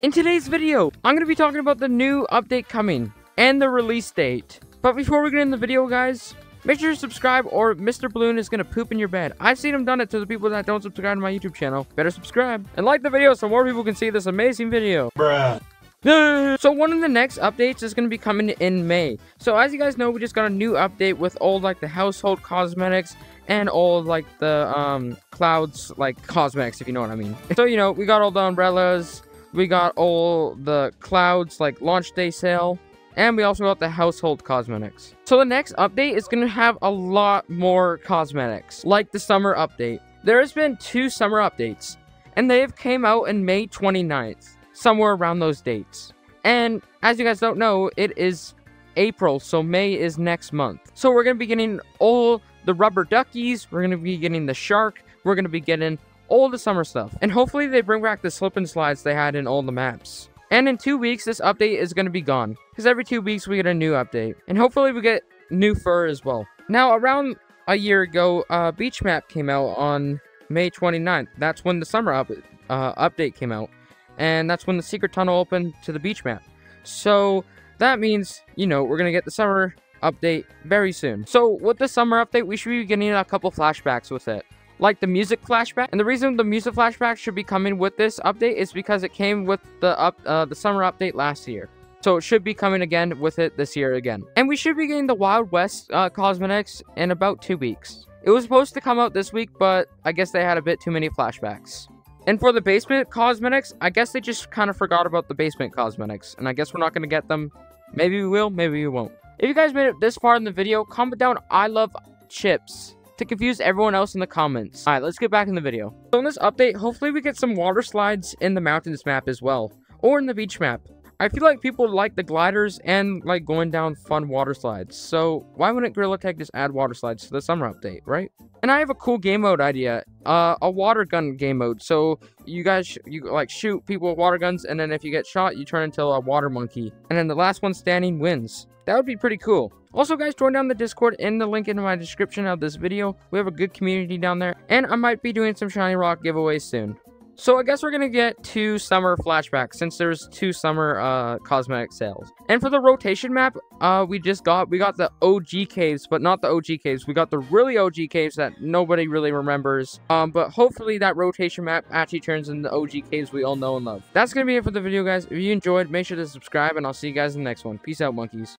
In today's video, I'm going to be talking about the new update coming and the release date. But before we get in the video, guys, make sure to subscribe or Mr. Balloon is going to poop in your bed. I've seen him done it to the people that don't subscribe to my YouTube channel. Better subscribe and like the video so more people can see this amazing video. Bruh. So one of the next updates is going to be coming in May. So as you guys know, we just got a new update with all like the household cosmetics and all like the clouds like cosmetics, if you know what I mean. So you know, we got all the umbrellas. We got all the clouds, like launch day sale, and we also got the household cosmetics. So the next update is going to have a lot more cosmetics, like the summer update. There has been two summer updates, and they have came out in May 29th, somewhere around those dates. And as you guys don't know, it is April, so May is next month. So we're going to be getting all the rubber duckies, we're going to be getting the shark, we're going to be getting all the summer stuff, and hopefully they bring back the slip and slides they had in all the maps. And in 2 weeks, this update is going to be gone, because every 2 weeks we get a new update, and hopefully we get new fur as well. Now, around a year ago, beach map came out on May 29th. That's when the summer update came out, and that's when the secret tunnel opened to the beach map. So that means, you know, we're gonna get the summer update very soon. So with the summer update, we should be getting a couple flashbacks with it, like the music flashback. And the reason the music flashback should be coming with this update is because it came with the summer update last year. So it should be coming again with it this year again. And we should be getting the Wild West cosmetics in about 2 weeks. It was supposed to come out this week, but I guess they had a bit too many flashbacks. And for the basement cosmetics, I guess they just kind of forgot about the basement cosmetics, and I guess we're not going to get them. Maybe we will, maybe we won't. If you guys made it this far in the video, comment down I love chips to confuse everyone else in the comments. Alright, let's get back in the video. So in this update, hopefully we get some water slides in the mountains map as well, or in the beach map. I feel like people like the gliders and like going down fun water slides, so why wouldn't Gorilla Tag just add water slides to the summer update, right? And I have a cool game mode idea, a water gun game mode. So you guys, you shoot people with water guns, and then if you get shot, you turn into a water monkey, and then the last one standing wins. That would be pretty cool. Also, guys, join down the Discord in the link in my description of this video. We have a good community down there, and I might be doing some Shiny Rock giveaways soon. So I guess we're going to get two summer flashbacks, since there's two summer cosmetic sales. And for the rotation map, we got the OG caves, but not the OG caves. We got the really OG caves that nobody really remembers. But hopefully that rotation map actually turns into the OG caves we all know and love. That's going to be it for the video, guys. If you enjoyed, make sure to subscribe, and I'll see you guys in the next one. Peace out, monkeys.